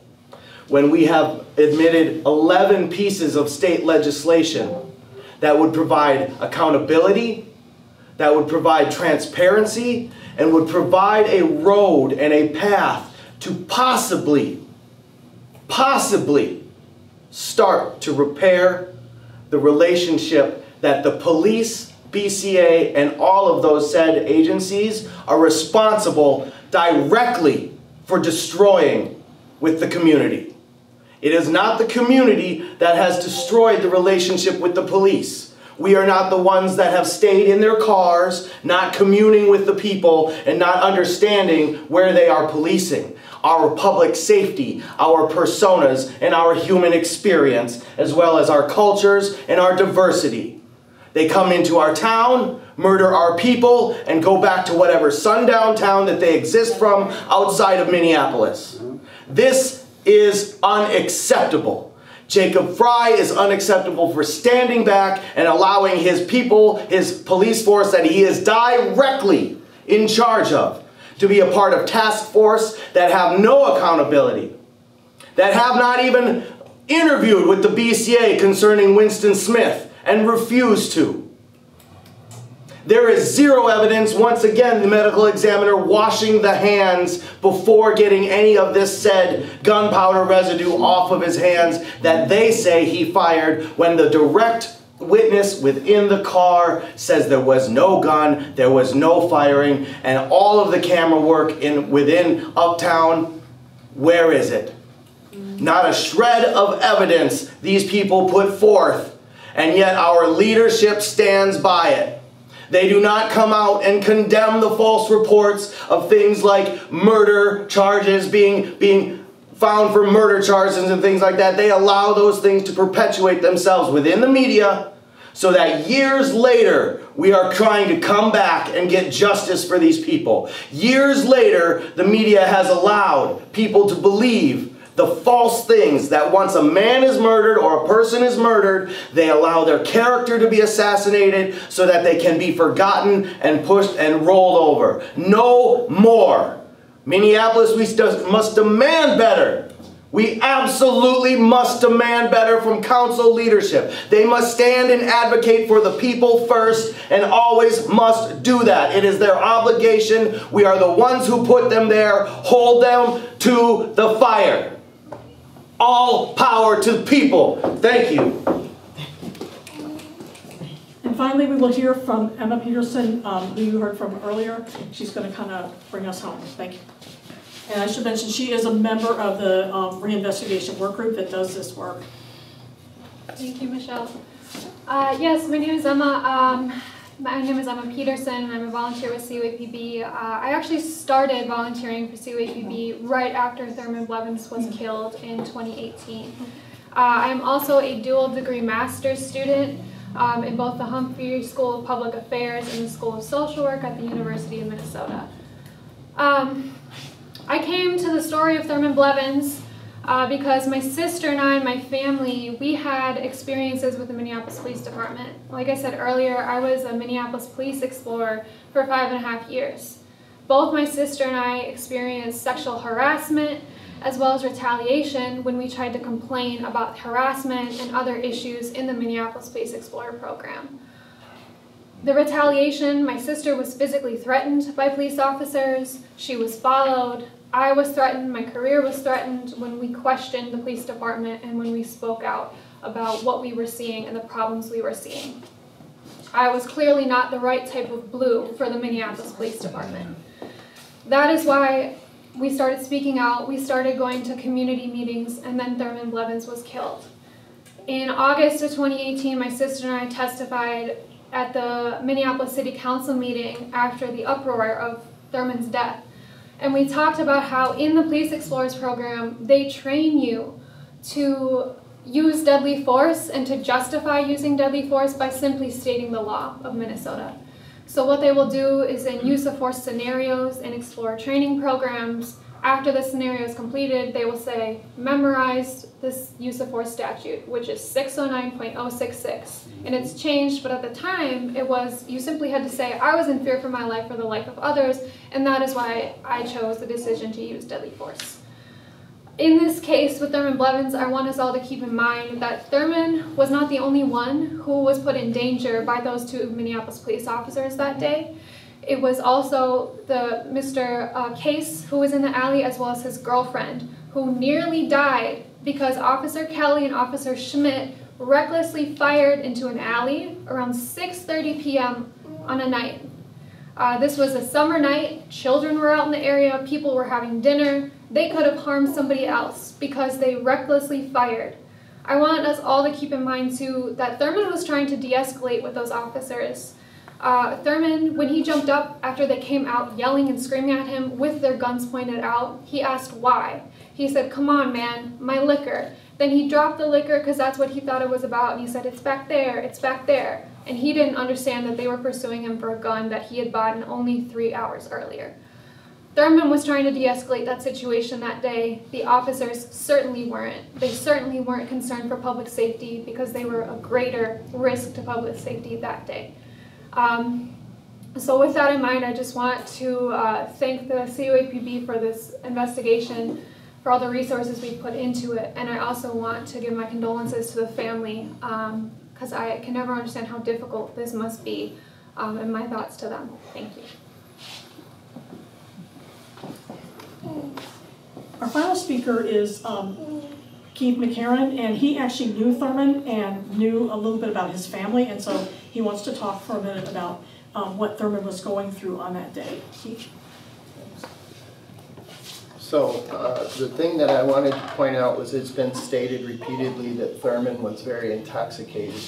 When we have admitted eleven pieces of state legislation that would provide accountability, that would provide transparency, and would provide a road and a path to possibly, possibly start to repair the relationship that the police, B C A, and all of those said agencies are responsible directly for destroying with the community. It is not the community that has destroyed the relationship with the police. We are not the ones that have stayed in their cars, not communing with the people, and not understanding where they are policing. Our public safety, our personas, and our human experience, as well as our cultures and our diversity. They come into our town, murder our people, and go back to whatever sundown town that they exist from outside of Minneapolis. This is unacceptable. Jacob Frey is unacceptable for standing back and allowing his people, his police force that he is directly in charge of, to be a part of task force that have no accountability, that have not even interviewed with the B C A concerning Winston Smith and refused to. There is zero evidence, once again, the medical examiner washing the hands before getting any of this said gunpowder residue off of his hands that they say he fired when the direct witness within the car says there was no gun, there was no firing, and all of the camera work in within Uptown, where is it? Not a shred of evidence these people put forth, and yet our leadership stands by it. They do not come out and condemn the false reports of things like murder charges being, being found for murder charges and things like that. They allow those things to perpetuate themselves within the media so that years later we are trying to come back and get justice for these people. Years later, the media has allowed people to believe the false things that once a man is murdered or a person is murdered, they allow their character to be assassinated so that they can be forgotten and pushed and rolled over. No more. Minneapolis, we must demand better. We absolutely must demand better from council leadership. They must stand and advocate for the people first and always must do that. It is their obligation. We are the ones who put them there. Hold them to the fire. All power to the people. Thank you. And finally, we will hear from Emma Peterson, um, who you heard from earlier. She's going to kind of bring us home. Thank you. And I should mention, she is a member of the um, reinvestigation work group that does this work. Thank you, Michelle. Uh, yes, my name is Emma. Um, my name is Emma Peterson, and I'm a volunteer with C U A P B. Uh, I actually started volunteering for C U A P B right after Thurman Blevins was killed in twenty eighteen. Uh, I'm also a dual degree master's student um, in both the Humphrey School of Public Affairs and the School of Social Work at the University of Minnesota. Um, I came to the story of Thurman Blevins uh, because my sister and I and my family, we had experiences with the Minneapolis Police Department. Like I said earlier, I was a Minneapolis Police Explorer for five and a half years. Both my sister and I experienced sexual harassment as well as retaliation when we tried to complain about harassment and other issues in the Minneapolis Police Explorer program. The retaliation, my sister was physically threatened by police officers, she was followed, I was threatened, my career was threatened when we questioned the police department and when we spoke out about what we were seeing and the problems we were seeing. I was clearly not the right type of blue for the Minneapolis Police Department. That is why we started speaking out, we started going to community meetings, and then Thurman Blevins was killed. In August of twenty eighteen, my sister and I testified at the Minneapolis City Council meeting after the uproar of Thurman's death. And we talked about how in the Police Explorers program, they train you to use deadly force and to justify using deadly force by simply stating the law of Minnesota. So what they will do is in use of force scenarios and explorer training programs, After the scenario is completed, they will say, memorize this use of force statute, which is six oh nine point oh six six. And it's changed, but at the time, it was, you simply had to say, I was in fear for my life or the life of others, and that is why I chose the decision to use deadly force. In this case with Thurman Blevins, I want us all to keep in mind that Thurman was not the only one who was put in danger by those two Minneapolis police officers that day. It was also the Mister Uh, Case who was in the alley, as well as his girlfriend, who nearly died because Officer Kelly and Officer Schmidt recklessly fired into an alley around six thirty p m on a night. Uh, this was a summer night, children were out in the area, people were having dinner. They could have harmed somebody else because they recklessly fired. I want us all to keep in mind too that Thurman was trying to de-escalate with those officers. Uh, Thurman, when he jumped up after they came out yelling and screaming at him with their guns pointed out, he asked why. He said, come on man, my liquor. Then he dropped the liquor because that's what he thought it was about, and he said, it's back there, it's back there. And he didn't understand that they were pursuing him for a gun that he had bought in only three hours earlier. Thurman was trying to de-escalate that situation that day. The officers certainly weren't. They certainly weren't concerned for public safety because they were a greater risk to public safety that day. Um, so with that in mind, I just want to uh, thank the C O A P B for this investigation, for all the resources we put into it, and I also want to give my condolences to the family because um, I can never understand how difficult this must be, um, and my thoughts to them. Thank you. Our final speaker is um, Keith McCarron, and he actually knew Thurman and knew a little bit about his family, and so he wants to talk for a minute about um, what Thurman was going through on that day. Keith. So uh, the thing that I wanted to point out was it's been stated repeatedly that Thurman was very intoxicated.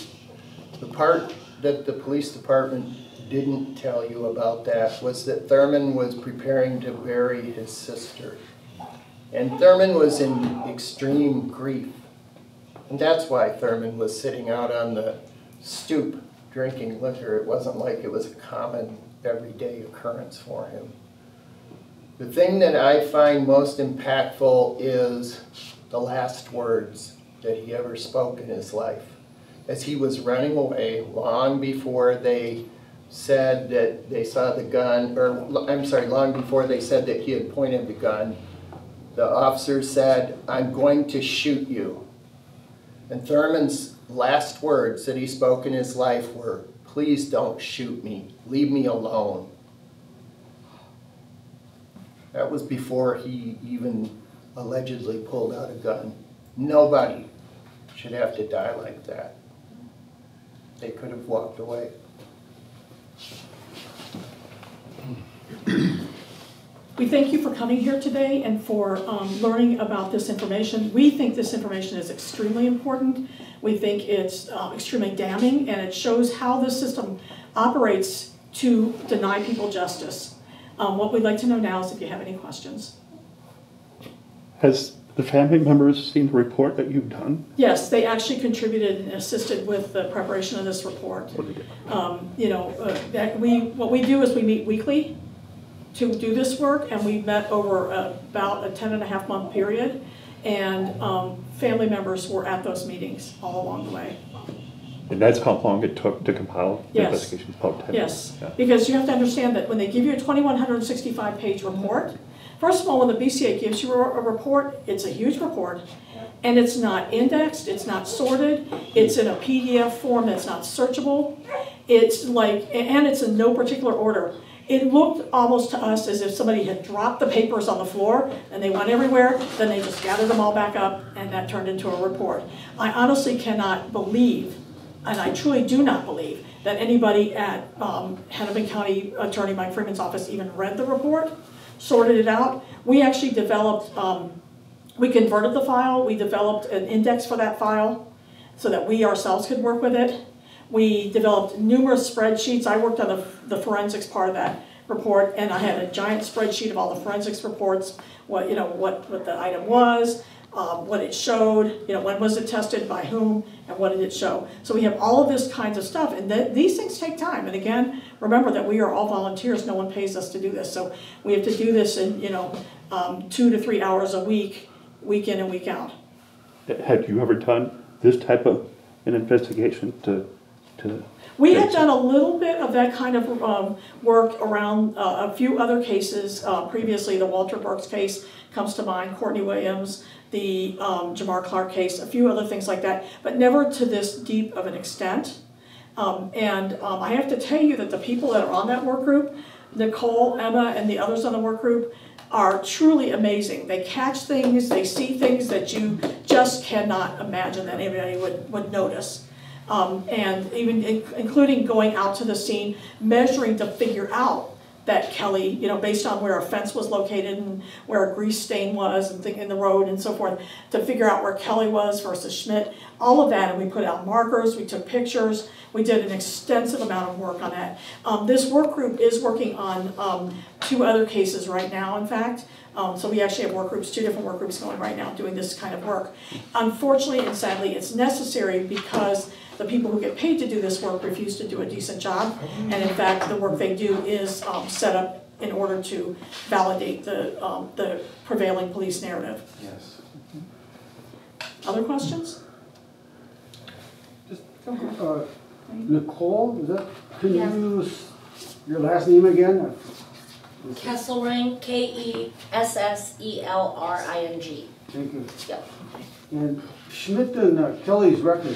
The part that the police department didn't tell you about that was that Thurman was preparing to bury his sister. And Thurman was in extreme grief. And that's why Thurman was sitting out on the stoop drinking liquor. It wasn't like it was a common, everyday occurrence for him. The thing that I find most impactful is the last words that he ever spoke in his life. As he was running away long before they said that they saw the gun, or I'm sorry, long before they said that he had pointed the gun, the officer said, I'm going to shoot you. And Thurman's last words that he spoke in his life were, please don't shoot me, leave me alone. That was before he even allegedly pulled out a gun. Nobody should have to die like that. They could have walked away. We thank you for coming here today and for um, learning about this information. We think this information is extremely important. We think it's uh, extremely damning, and it shows how this system operates to deny people justice. Um, what we'd like to know now is if you have any questions. Has the family members seen the report that you've done? Yes, they actually contributed and assisted with the preparation of this report. Um, you know, uh, that we, what we do is we meet weekly to do this work, and we met over a, about a ten and a half month period, and um, family members were at those meetings all along the way. And that's how long it took to compile the yes. investigations? About ten yes, minutes. Yeah. Because you have to understand that when they give you a two thousand one hundred sixty-five page report, first of all, when the B C A gives you a report, it's a huge report, and it's not indexed, it's not sorted, it's in a P D F form that's not searchable, it's like, and it's in no particular order. It looked almost to us as if somebody had dropped the papers on the floor and they went everywhere, then they just gathered them all back up, and that turned into a report. I honestly cannot believe, and I truly do not believe, that anybody at um, Hennepin County Attorney Mike Freeman's office even read the report, sorted it out. We actually developed, um, we converted the file, we developed an index for that file so that we ourselves could work with it. We developed numerous spreadsheets. I worked on the, the forensics part of that report, and I had a giant spreadsheet of all the forensics reports, what, you know, what, what the item was, um, what it showed, you know, when was it tested, by whom, and what did it show. So we have all of this kinds of stuff, and th these things take time. And again, Remember that we are all volunteers. No one pays us to do this. So we have to do this in, you know, um, two to three hours a week, week in and week out. Have you ever done this type of an investigation to... to We had done a little bit of that kind of um, work around uh, a few other cases uh, previously. The Walter Burks case comes to mind, Courtney Williams, the um, Jamar Clark case, a few other things like that, but never to this deep of an extent. Um, and um, I have to tell you that the people that are on that work group, Nicole, Emma, and the others on the work group, are truly amazing. They catch things, they see things that you just cannot imagine that anybody would, would notice. Um, and even in, including going out to the scene, measuring to figure out that Kelly, you know, based on where a fence was located and where a grease stain was and in the road and so forth, to figure out where Kelly was versus Schmidt, all of that. And we put out markers, we took pictures, we did an extensive amount of work on that. Um, this work group is working on um, two other cases right now, in fact. Um, so we actually have work groups, two different work groups going right now doing this kind of work. Unfortunately and sadly, it's necessary because the people who get paid to do this work refuse to do a decent job, and in fact, the work they do is um, set up in order to validate the um, the prevailing police narrative. Yes. Other questions? Just uh, Nicole, is that, can yes. you use your last name again? Kesselring, K E S S E L R I N G. Thank you. Yep. And Schmidt and uh, Kelly's record.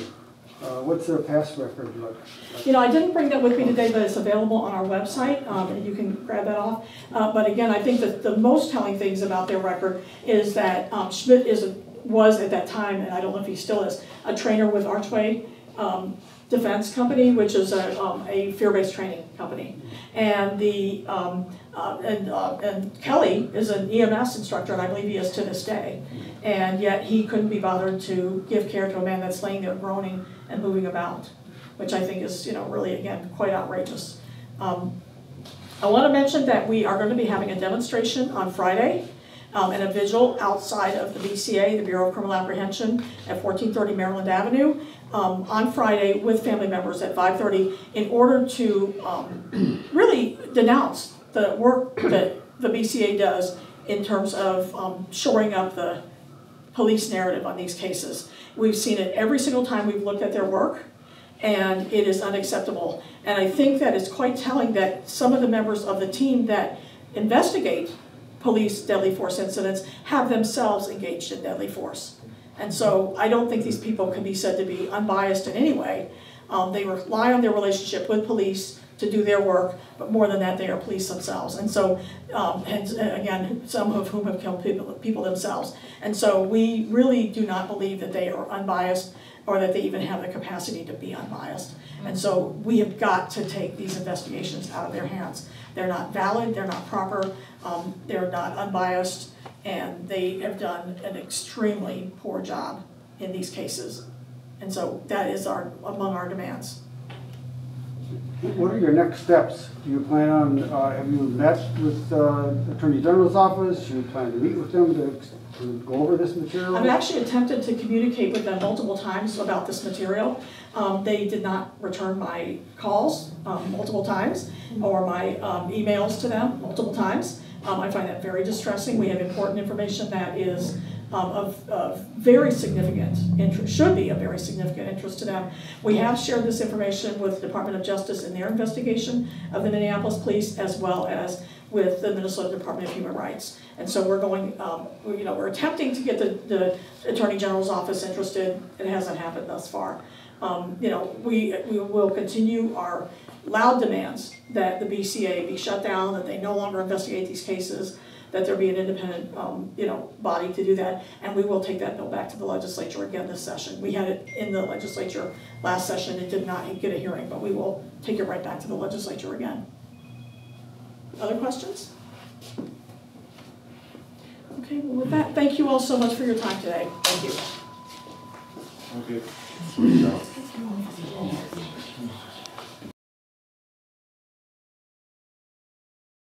Uh, what's their past record look like? You know, I didn't bring that with me today, but it's available on our website, um, and you can grab that off. Uh, but again, I think that the most telling things about their record is that um, Schmidt is a, was at that time, and I don't know if he still is, a trainer with Archway um, Defense Company, which is a, um, a fear-based training company. And the um, uh, and, uh, and Kelly is an E M S instructor, and I believe he is to this day. And yet he couldn't be bothered to give care to a man that's laying there groaning and moving about, which I think is, you know, really, again, quite outrageous. Um, I want to mention that we are going to be having a demonstration on Friday um, and a vigil outside of the B C A, the Bureau of Criminal Apprehension, at fourteen thirty Maryland Avenue um, on Friday with family members at five thirty in order to um, really denounce the work that the B C A does in terms of um, shoring up the police narrative on these cases. We've seen it every single time we've looked at their work, and it is unacceptable. And I think that it's quite telling that some of the members of the team that investigate police deadly force incidents have themselves engaged in deadly force. And so I don't think these people can be said to be unbiased in any way. Um, they rely on their relationship with police to do their work, but more than that, they are police themselves. And so, um, and again, some of whom have killed people, people themselves. And so we really do not believe that they are unbiased or that they even have the capacity to be unbiased. And so we have got to take these investigations out of their hands. They're not valid, they're not proper, um, they're not unbiased, and they have done an extremely poor job in these cases. And so that is our among our demands. What are your next steps? Do you plan on, uh, have you met with uh, Attorney General's office? Do you plan to meet with them to, to go over this material? I've actually attempted to communicate with them multiple times about this material. Um, they did not return my calls um, multiple times or my um, emails to them multiple times. Um, I find that very distressing. We have important information that is Um, of, of very significant interest, should be a very significant interest to them. We have shared this information with the Department of Justice in their investigation of the Minneapolis police, as well as with the Minnesota Department of Human Rights. And so we're going, um, we, you know, we're attempting to get the, the Attorney General's office interested. It hasn't happened thus far. Um, you know, we, we will continue our loud demands that the B C A be shut down, that they no longer investigate these cases, that there be an independent um, you know, body to do that, and we will take that bill back to the legislature again this session. We had it in the legislature last session. It did not get a hearing, but we will take it right back to the legislature again. Other questions? Okay, well, with that, thank you all so much for your time today. Thank you. Okay.